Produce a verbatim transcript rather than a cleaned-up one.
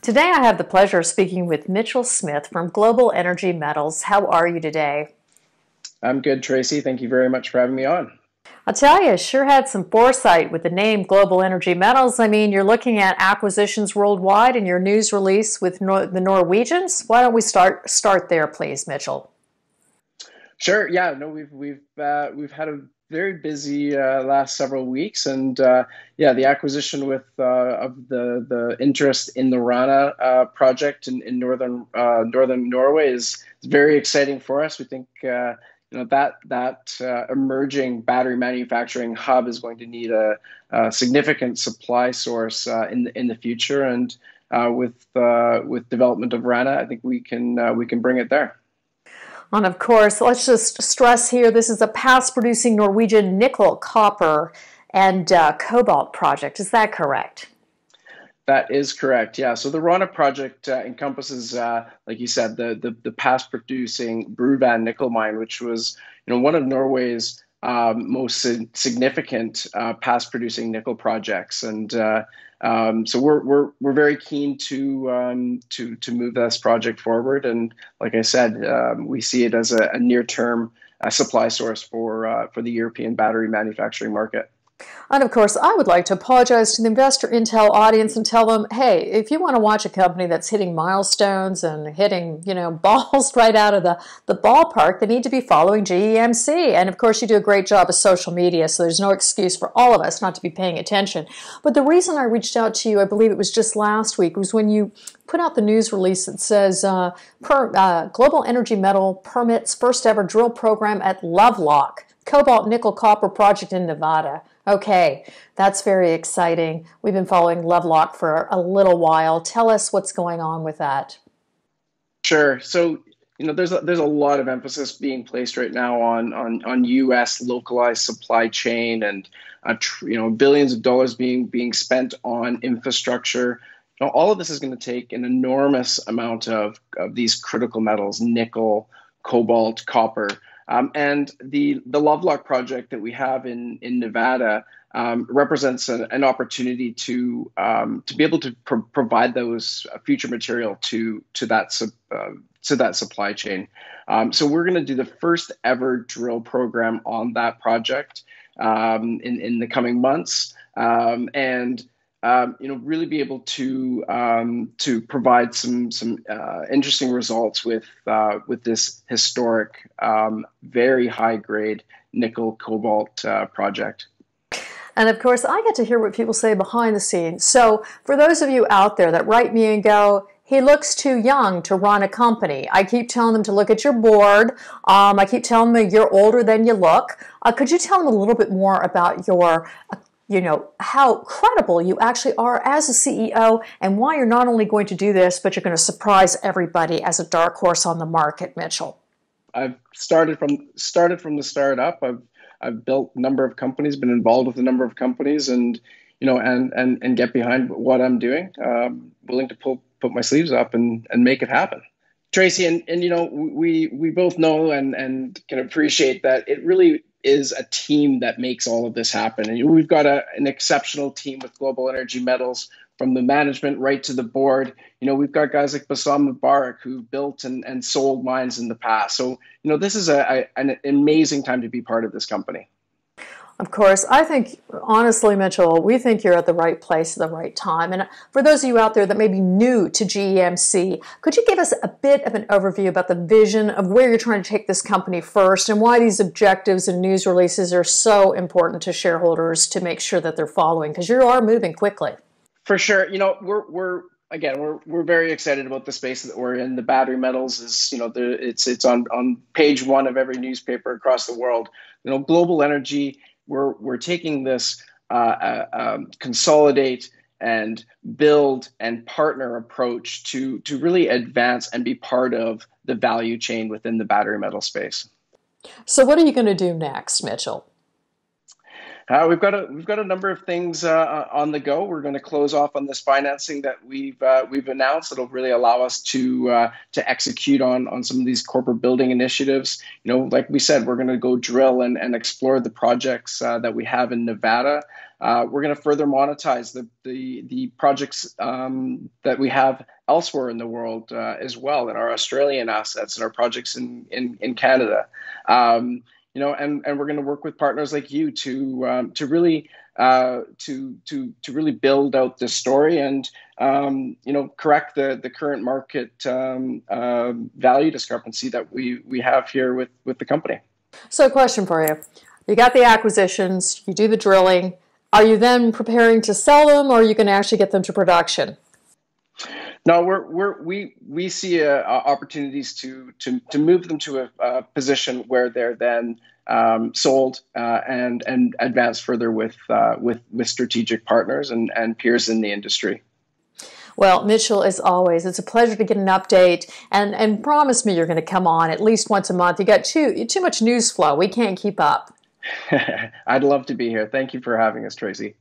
Today I have the pleasure of speaking with Mitchell Smith from Global Energy Metals. How are you today? I'm good, Tracy. Thank you very much for having me on. I'll tell you, sure had some foresight with the name Global Energy Metals. I mean, you're looking at acquisitions worldwide in your news release with Nor the Norwegians. Why don't we start start there, please, Mitchell? Sure. Yeah. No, we've we've uh, we've had a very busy uh, last several weeks, and uh, yeah, the acquisition with uh, of the the interest in the Rana uh, project in, in northern uh, northern Norway is very exciting for us. We think uh, you know that that uh, emerging battery manufacturing hub is going to need a, a significant supply source uh, in the, in the future, and uh, with uh, with development of Rana, I think we can uh, we can bring it there. And of course, let's just stress here, this is a past-producing Norwegian nickel, copper, and uh, cobalt project. Is that correct? That is correct, yeah. So the Rana project uh, encompasses, uh, like you said, the, the, the past-producing Bruvann nickel mine, which was you know, one of Norway's um, most significant uh, past-producing nickel projects. And uh, Um, so we're we're we're very keen to um, to to move this project forward, and like I said, um, we see it as a, a near-term uh, supply source for uh, for the European battery manufacturing market. And of course, I would like to apologize to the Investor Intel audience and tell them, hey, if you want to watch a company that's hitting milestones and hitting, you know, balls right out of the, the ballpark, they need to be following G E M C. And of course, you do a great job of social media, so there's no excuse for all of us not to be paying attention. But the reason I reached out to you, I believe it was just last week, was when you put out the news release that says uh, per, uh, Global Energy Metal permits first ever drill program at Lovelock, cobalt, nickel, copper project in Nevada. Okay, that's very exciting. We've been following Lovelock for a little while. Tell us what's going on with that. Sure. So, you know, there's a, there's a lot of emphasis being placed right now on on, on U S localized supply chain, and uh, tr you know billions of dollars being being spent on infrastructure. Now, all of this is going to take an enormous amount of of these critical metals: nickel, cobalt, copper. Um, and the, the Lovelock project that we have in, in Nevada um, represents an, an opportunity to um, to be able to pro provide those future material to to that sub, uh, to that supply chain. Um, so we're going to do the first ever drill program on that project um, in in the coming months, um, and um, you know really be able to um, to provide some some uh, interesting results with uh, with this historic, um, very high grade nickel cobalt uh, project. And of course, I get to hear what people say behind the scenes. So for those of you out there that write me and go, he looks too young to run a company, I keep telling them to look at your board. Um, I keep telling them you're older than you look. Uh, could you tell them a little bit more about your uh, you know, how credible you actually are as a C E O, and why you're not only going to do this, but you're going to surprise everybody as a dark horse on the market, Mitchell? I've started from started from the start up. I've I've built a number of companies, been involved with a number of companies, and you know, and and and get behind what I'm doing. Um, willing to pull put my sleeves up and and make it happen. Tracy, and and you know, we we both know and and can appreciate that it really is a team that makes all of this happen. And we've got a, an exceptional team with Global Energy Metals, from the management right to the board. You know, we've got guys like Bassam Mubarak, who built and, and sold mines in the past. So, you know, this is a, a, an amazing time to be part of this company. Of course, I think, honestly, Mitchell, we think you're at the right place at the right time. And for those of you out there that may be new to G E M C, could you give us a bit of an overview about the vision of where you're trying to take this company first, and why these objectives and news releases are so important to shareholders to make sure that they're following? Because you are moving quickly. For sure. You know, we're, we're again, we're, we're very excited about the space that we're in. The battery metals is, you know, the, it's, it's on, on page one of every newspaper across the world. You know, Global Energy, We're, we're taking this uh, uh, um, consolidate and build and partner approach to, to really advance and be part of the value chain within the battery metal space. So what are you going to do next, Mitchell? Uh, we've got a we've got a number of things uh, on the go. We're going to close off on this financing that we've uh, we've announced. That'll really allow us to uh, to execute on on some of these corporate building initiatives. You know, like we said, we're going to go drill and and explore the projects uh, that we have in Nevada. Uh, we're going to further monetize the the the projects um, that we have elsewhere in the world uh, as well, in our Australian assets and our projects in in in Canada. Um, You know, and, and we're going to work with partners like you to um, to really uh, to to to really build out this story and um, you know, correct the the current market um, uh, value discrepancy that we we have here with with the company. So, a question for you: you got the acquisitions, you do the drilling. Are you then preparing to sell them, or are you going to actually get them to production? No, we're, we're, we we see uh, opportunities to, to to move them to a, a position where they're then um, sold uh, and and advanced further with uh, with with strategic partners and, and peers in the industry. Well, Mitchell, as always, it's a pleasure to get an update, and and promise me you're going to come on at least once a month. You got too too much news flow. We can't keep up. I'd love to be here. Thank you for having us, Tracy.